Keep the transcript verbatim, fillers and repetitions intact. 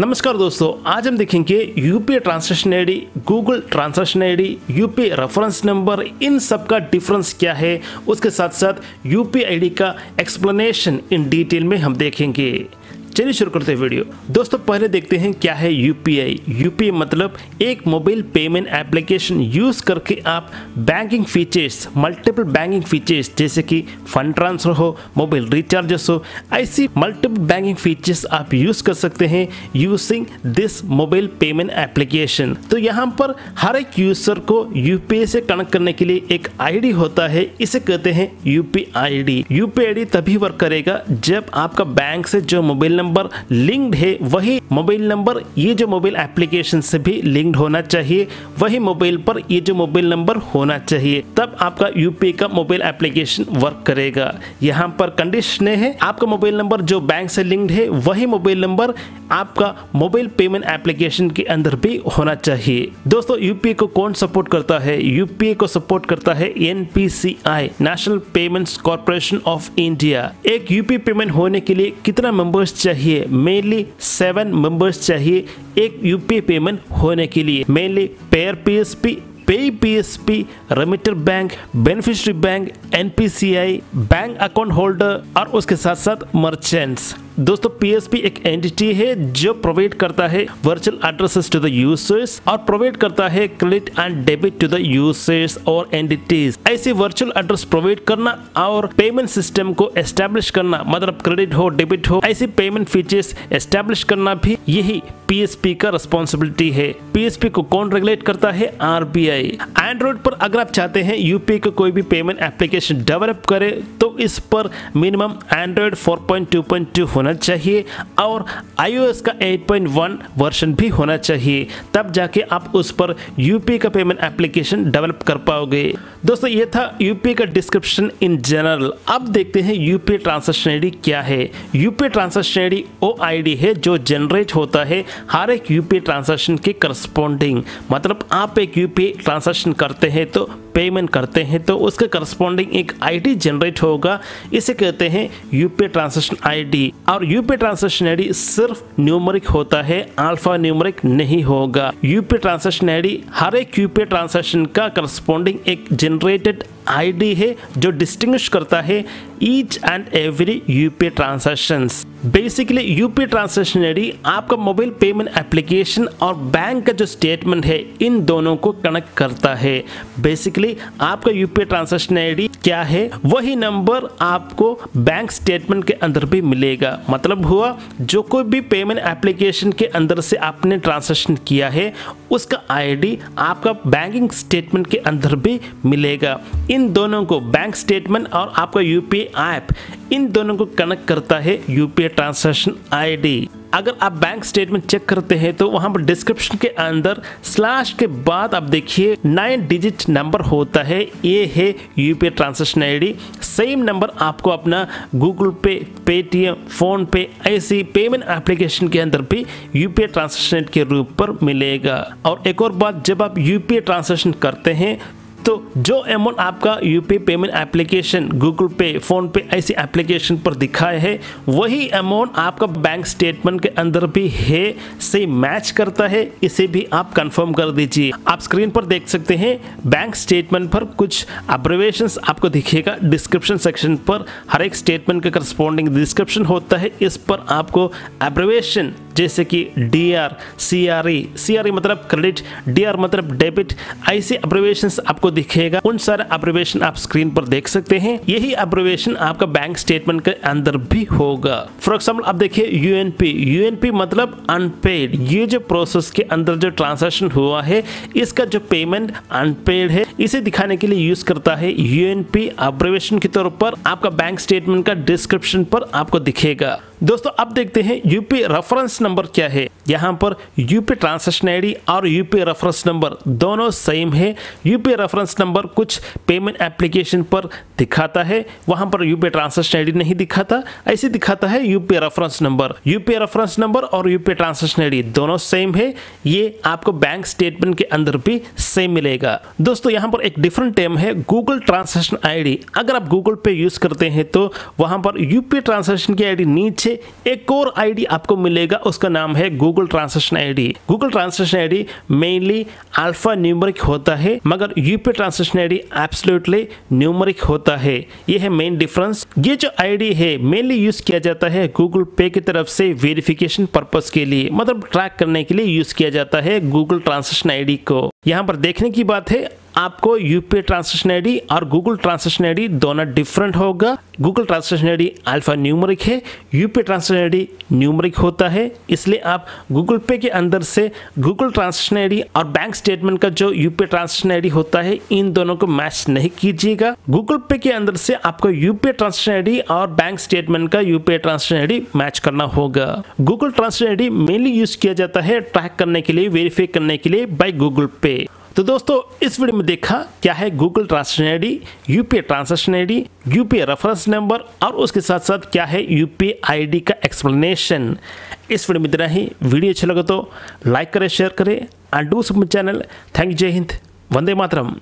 नमस्कार दोस्तों, आज हम देखेंगे UPI transaction ID, Google transaction ID, UPI reference number, इन सब का डिफरेंस क्या है, उसके साथ साथ यूपीआई आईडी का एक्सप्लेनेशन इन डिटेल में हम देखेंगे। चलिए शुरू करते हैं वीडियो। दोस्तों पहले देखते हैं क्या है यूपीआई। यूपीआई मतलब एक मोबाइल पेमेंट एप्लीकेशन यूज करके आप banking features, multiple banking features जैसे कि फंड ट्रांसफर हो, मोबाइल रिचार्जेस हो, ऐसी मल्टीपल बैंकिंग फीचर्स आप यूज कर सकते हैं using this mobile payment application. तो यहाँ पर हर एक यूजर को यूपीआई से कनेक्ट करने के लिए एक आईडी होता है, इसे कहते हैं यूपीआई आईडी। यूपीआई आईडी तभी वर्क करेगा जब आपका बैंक से जो मोबाइल नंबर लिंक्ड है वही मोबाइल नंबर ये जो मोबाइल एप्लीकेशन से भी लिंक्ड होना चाहिए, वही मोबाइल पर ये जो मोबाइल नंबर होना चाहिए, तब आपका यूपीआई का मोबाइल एप्लीकेशन वर्क करेगा। यहाँ पर कंडीशन है आपका मोबाइल नंबर जो बैंक से लिंक्ड है वही मोबाइल नंबर आपका मोबाइल पेमेंट एप्लीकेशन के अंदर भी होना चाहिए। दोस्तों यूपीआई को कौन सपोर्ट करता है? यूपीआई को सपोर्ट करता है NPCI, national payments corporation of India. एक यूपीआई पेमेंट होने के लिए कितना मेंबर्स चाहिए? मेनली सेवन मेंबर्स चाहिए एक यूपीआई पेमेंट होने के लिए। मेनली पेयर पीएसपी, पे PSP, remitter bank, beneficiary bank, NPCI, bank account holder और उसके साथ साथ मर्चेंट्स। दोस्तों पीएसपी एक एंटिटी है जो प्रोवाइड करता है virtual addresses to the users और प्रोवाइड करता है credit and debit to the users और एंटिटीज। ऐसे वर्चुअल एड्रेस प्रोवाइड करना और पेमेंट सिस्टम को एस्टेब्लिश करना, मतलब क्रेडिट हो, डेबिट हो, ऐसे पेमेंट फीचर्स एस्टेब्लिश करना भी यही पीएसपी का रिस्पॉन्सिबिलिटी है। पीएसपी को कौन रेगुलेट करता है? आरबीआई। एंड्रॉइड पर अगर आप चाहते हैं यूपीआई को कोई भी पेमेंट एप्लीकेशन डेवलप करे तो इस पर minimum Android four point two point two होना चाहिए और आईओएस का एट पॉइंट वन वर्जन भी होना चाहिए, तब जाके आप उस पर यूपीआई का पेमेंट एप्लीकेशन डेवलप कर पाओगे। दोस्तों ये था यूपीआई का डिस्क्रिप्शन इन जनरल। अब देखते हैं यूपीआई ट्रांजैक्शन आईडी क्या है। यूपीआई ट्रांजैक्शन आईडी वो आईडी है जो जनरेट होता है हर एक यूपीआई ट्रांजैक्शन के करस्पॉन्डिंग, मतलब आप एक यूपीआई ट्रांजैक्शन करते हैं तो पेमेंट करते हैं तो उसके करस्पॉन्डिंग एक आईडी जनरेट होगा, इसे कहते हैं यूपीआई ट्रांजैक्शन आईडी। और यूपीआई ट्रांजैक्शन आईडी सिर्फ न्यूमेरिक होता है, अल्फा न्यूमेरिक नहीं होगा। यूपीआई ट्रांजैक्शन आईडी हर एक यूपीआई ट्रांजैक्शन का करस्पॉन्डिंग एक जनरेटेड आईडी है जो डिस्टिंग्विश करता है each and every UPI transactions. Basically UPI transaction ID आपका मोबाइल पेमेंट एप्लीकेशन और बैंक का जो स्टेटमेंट है इन दोनों को कनेक्ट करता है। बेसिकली आपका यूपीआई ट्रांजैक्शन आईडी क्या है? वही नंबर आपको बैंक स्टेटमेंट के अंदर भी मिलेगा, मतलब हुआ जो कोई भी पेमेंट एप्लीकेशन के अंदर से आपने ट्रांजैक्शन किया है उसका आईडी आपका बैंकिंग स्टेटमेंट के अंदर भी मिलेगा। इन दोनों को बैंक स्टेटमेंट और आपका यूपीआई ऐप इन दोनों को कनेक्ट करता है यूपीआई ट्रांजैक्शन आईडी। अगर आप बैंक स्टेटमेंट चेक करते हैं तो वहां पर डिस्क्रिप्शन के अंदर स्लैश के बाद आप देखिए नाइन डिजिट नंबर होता है, ये है UPI transaction ID. Same number आपको अपना गूगल पे, पेटीएम, फोन पे ऐसी पेमेंट एप्लीकेशन के अंदर भी यूपीआई ट्रांजैक्शन के रूप पर मिलेगा। और एक और बात, जब आप यूपीआई ट्रांजैक्शन करते हैं तो जो अमाउंट आपका UPI payment application Google Pay, PhonePe ऐसी एप्लीकेशन पर दिखाया है वही अमाउंट आपका बैंक स्टेटमेंट के अंदर भी है, से मैच करता है, इसे भी आप कंफर्म कर दीजिए। आप स्क्रीन पर देख सकते हैं बैंक स्टेटमेंट पर कुछ अब्रिविएशंस आपको दिखेगा डिस्क्रिप्शन सेक्शन पर। हर एक स्टेटमेंट के करस्पॉन्डिंग डिस्क्रिप्शन होता है, इस पर आपको अब्रिविएशन जैसे कि D R, C R E, C R E मतलब क्रेडिट, डी आर मतलब डेबिट, ऐसे अब्रिविएशंस आपको दिखेगा। उन सारे अब्रिविएशन आप स्क्रीन पर देख सकते हैं, यही अब्रिविएशन आपका बैंक स्टेटमेंट के अंदर भी होगा। फॉर एग्जाम्पल आप देखिए यूएनपी, यूएनपी मतलब अनपेड। ये जो प्रोसेस के अंदर जो ट्रांजैक्शन हुआ है इसका जो पेमेंट अनपेड है, इसे दिखाने के लिए यूज करता है यूएनपी अब्रिविएशन के तौर पर, आपका बैंक स्टेटमेंट का डिस्क्रिप्शन पर आपको दिखेगा। दोस्तों अब देखते हैं यूपीआई रेफरेंस नंबर क्या है। यहाँ पर यूपीआई ट्रांजैक्शन आईडी और यूपीआई रेफरेंस नंबर दोनों सेम है। यूपीआई रेफरेंस नंबर कुछ पेमेंट एप्लीकेशन पर दिखाता है, वहाँ पर यूपीआई ट्रांजैक्शन आईडी नहीं दिखाता, ऐसे दिखाता है UPI reference number. UPI reference number और यूपीआई ट्रांजैक्शन आईडी दोनों सेम है, ये आपको बैंक स्टेटमेंट के अंदर भी सेम मिलेगा। दोस्तों यहाँ पर एक डिफरेंट टर्म है गूगल ट्रांजैक्शन आईडी। अगर आप गूगल पे यूज करते हैं तो वहाँ पर यूपीआई ट्रांजैक्शन की आईडी नीचे पीछे एक और आईडी आपको मिलेगा, उसका नाम है Google transaction ID. Google transaction ID mainly alpha numeric होता है, मगर UPI transaction ID absolutely numeric होता है। यह है मेन डिफरेंस। ये जो आईडी है मेनली यूज किया जाता है गूगल पे की तरफ से वेरिफिकेशन पर्पस के लिए, मतलब ट्रैक करने के लिए यूज किया जाता है गूगल ट्रांसैक्शन आईडी को। यहाँ पर देखने की बात है आपको यूपीआई ट्रांसैक्शन आईडी और गूगल ट्रांसैक्शन आईडी दोनों डिफरेंट होगा। Google transaction ID alpha numeric है, यूपीआई ट्रांसैक्शन आईडी न्यूमेरिक होता है, इसलिए आप गूगल पे के अंदर से गूगल ट्रांसैक्शन आईडी और बैंक स्टेटमेंट का जो यूपीआई ट्रांसैक्शन आईडी होता है इन दोनों को मैच नहीं कीजिएगा। गूगल पे के अंदर से आपको यूपीआई ट्रांसैक्शन आईडी और बैंक स्टेटमेंट का यूपीआई ट्रांसैक्शन आईडी मैच करना होगा। Google transaction ID mainly use किया जाता है ट्रैक करने के लिए, वेरीफाई करने के लिए बाय गूगल पे। तो दोस्तों इस वीडियो में देखा क्या है Google transaction ID, UPI transaction ID, UPI reference number और उसके साथ साथ क्या है यूपीआई आईडी का एक्सप्लेनेशन। इस वीडियो में इतना ही। वीडियो अच्छा लगा तो लाइक करें, शेयर करें and do subscribe channel. Thank you. जय हिंद, वंदे मातरम।